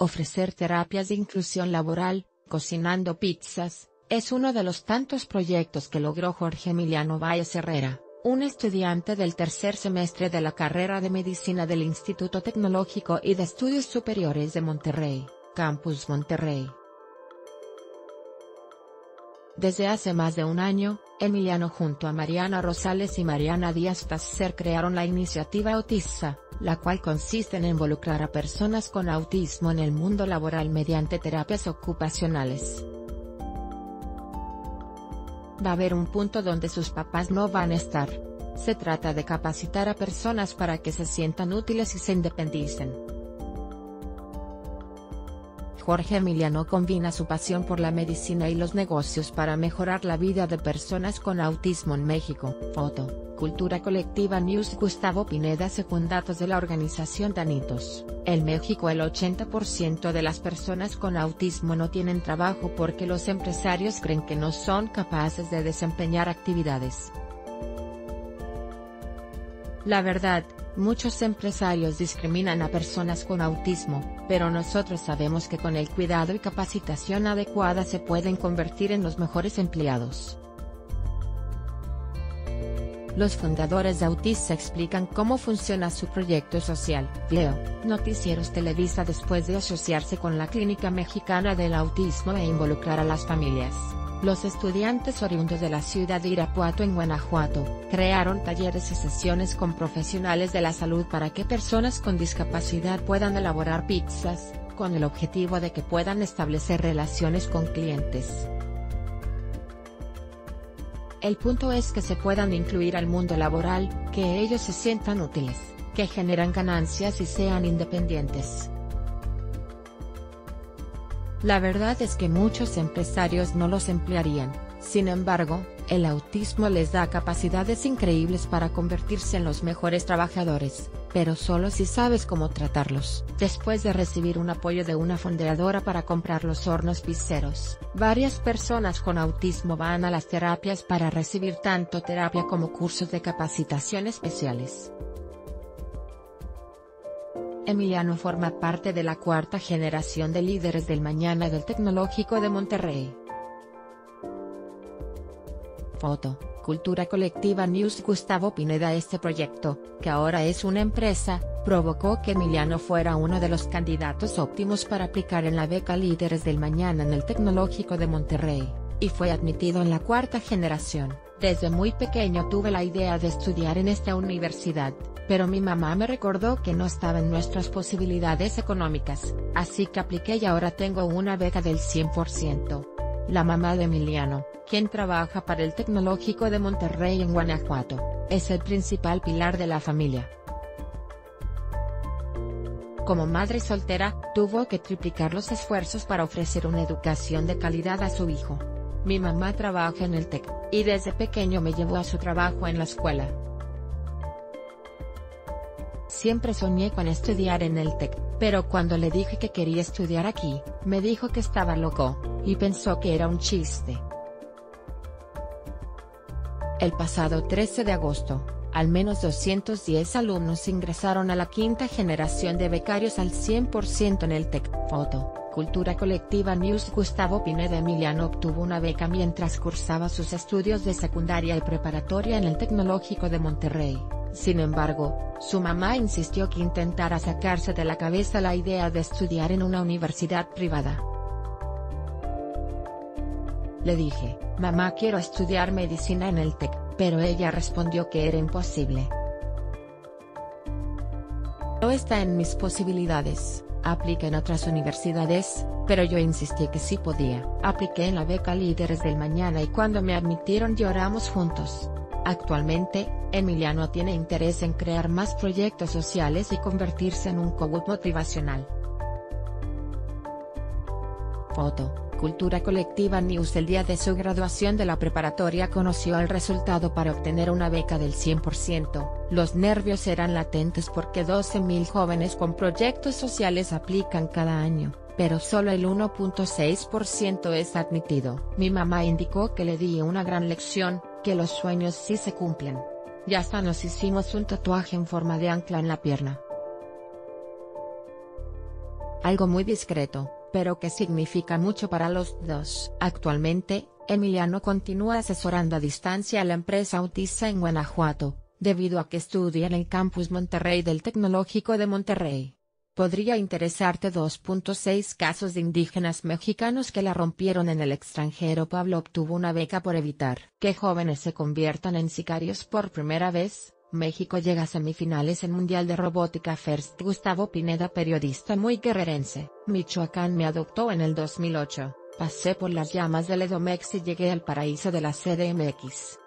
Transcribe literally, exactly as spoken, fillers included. Ofrecer terapias de inclusión laboral, cocinando pizzas, es uno de los tantos proyectos que logró Jorge Emiliano Báez Herrera, un estudiante del tercer semestre de la carrera de Medicina del Instituto Tecnológico y de Estudios Superiores de Monterrey, Campus Monterrey. Desde hace más de un año, Emiliano junto a Mariana Rosales y Mariana Díaz Tasser crearon la iniciativa Autista, la cual consiste en involucrar a personas con autismo en el mundo laboral mediante terapias ocupacionales. Va a haber un punto donde sus papás no van a estar. Se trata de capacitar a personas para que se sientan útiles y se independicen. Jorge Emiliano combina su pasión por la medicina y los negocios para mejorar la vida de personas con autismo en México. Foto, Cultura Colectiva News. Gustavo Pineda. Según datos de la organización Danitos, en México el ochenta por ciento de las personas con autismo no tienen trabajo porque los empresarios creen que no son capaces de desempeñar actividades. La verdad, muchos empresarios discriminan a personas con autismo, pero nosotros sabemos que con el cuidado y capacitación adecuada se pueden convertir en los mejores empleados. Los fundadores de Autista explican cómo funciona su proyecto social. Video, Noticieros Televisa. Después de asociarse con la Clínica Mexicana del Autismo e involucrar a las familias, los estudiantes oriundos de la ciudad de Irapuato en Guanajuato, crearon talleres y sesiones con profesionales de la salud para que personas con discapacidad puedan elaborar pizzas, con el objetivo de que puedan establecer relaciones con clientes. El punto es que se puedan incluir al mundo laboral, que ellos se sientan útiles, que generan ganancias y sean independientes. La verdad es que muchos empresarios no los emplearían, sin embargo, el autismo les da capacidades increíbles para convertirse en los mejores trabajadores, pero solo si sabes cómo tratarlos. Después de recibir un apoyo de una fondeadora para comprar los hornos pizzeros, varias personas con autismo van a las terapias para recibir tanto terapia como cursos de capacitación especiales. Emiliano forma parte de la cuarta generación de Líderes del Mañana del Tecnológico de Monterrey. Foto, Cultura Colectiva News. Gustavo Pineda. Este proyecto, que ahora es una empresa, provocó que Emiliano fuera uno de los candidatos óptimos para aplicar en la beca Líderes del Mañana en el Tecnológico de Monterrey, y fue admitido en la cuarta generación. Desde muy pequeño tuve la idea de estudiar en esta universidad, pero mi mamá me recordó que no estaba en nuestras posibilidades económicas, así que apliqué y ahora tengo una beca del cien por ciento. La mamá de Emiliano, quien trabaja para el Tecnológico de Monterrey en Guanajuato, es el principal pilar de la familia. Como madre soltera, tuvo que triplicar los esfuerzos para ofrecer una educación de calidad a su hijo. Mi mamá trabaja en el TEC, y desde pequeño me llevó a su trabajo en la escuela. Siempre soñé con estudiar en el TEC, pero cuando le dije que quería estudiar aquí, me dijo que estaba loco, y pensó que era un chiste. El pasado trece de agosto, al menos doscientos diez alumnos ingresaron a la quinta generación de becarios al cien por ciento en el TEC. Foto, Cultura Colectiva News. Gustavo Pineda. Emiliano obtuvo una beca mientras cursaba sus estudios de secundaria y preparatoria en el Tecnológico de Monterrey. Sin embargo, su mamá insistió que intentara sacarse de la cabeza la idea de estudiar en una universidad privada. Le dije, mamá, quiero estudiar medicina en el TEC, pero ella respondió que era imposible. No está en mis posibilidades. Apliqué en otras universidades, pero yo insistí que sí podía. Apliqué en la beca Líderes del Mañana y cuando me admitieron lloramos juntos. Actualmente, Emiliano tiene interés en crear más proyectos sociales y convertirse en un coach motivacional. Foto, Cultura Colectiva News. El día de su graduación de la preparatoria conoció el resultado para obtener una beca del cien por ciento. Los nervios eran latentes porque doce mil jóvenes con proyectos sociales aplican cada año, pero solo el uno punto seis por ciento es admitido. Mi mamá indicó que le di una gran lección, que los sueños sí se cumplen. Y hasta nos hicimos un tatuaje en forma de ancla en la pierna. algo muy discreto, pero que significa mucho para los dos. Actualmente, Emiliano continúa asesorando a distancia a la empresa Autista en Guanajuato, debido a que estudia en el campus Monterrey del Tecnológico de Monterrey. Podría interesarte dos punto seis casos de indígenas mexicanos que la rompieron en el extranjero. Pablo obtuvo una beca por evitar que jóvenes se conviertan en sicarios por primera vez. México llega a semifinales en Mundial de Robótica First. Gustavo Pineda, periodista muy guerrerense. Michoacán me adoptó en el dos mil ocho, pasé por las llamas del Edomex y llegué al paraíso de la C D M X.